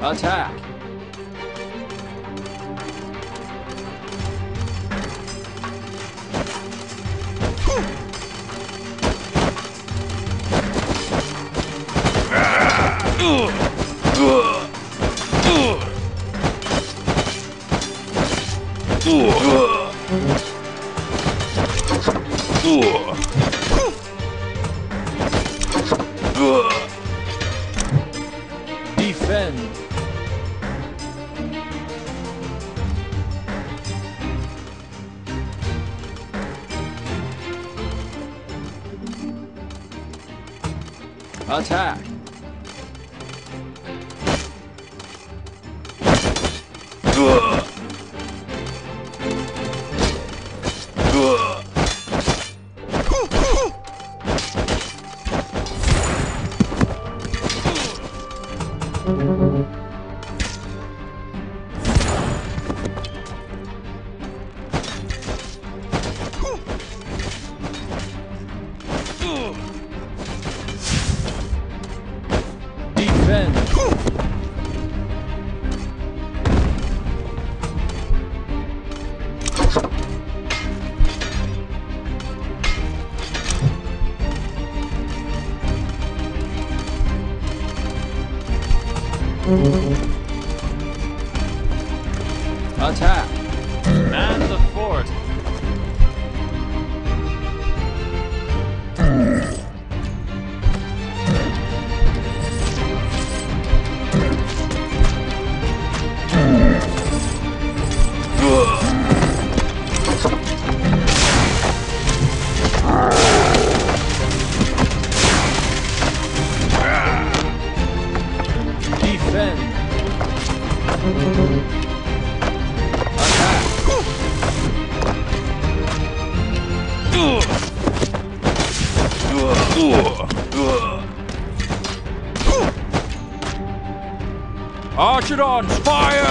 Attack! Defend. Attack. Attack! Man the fort! Archidons, fire!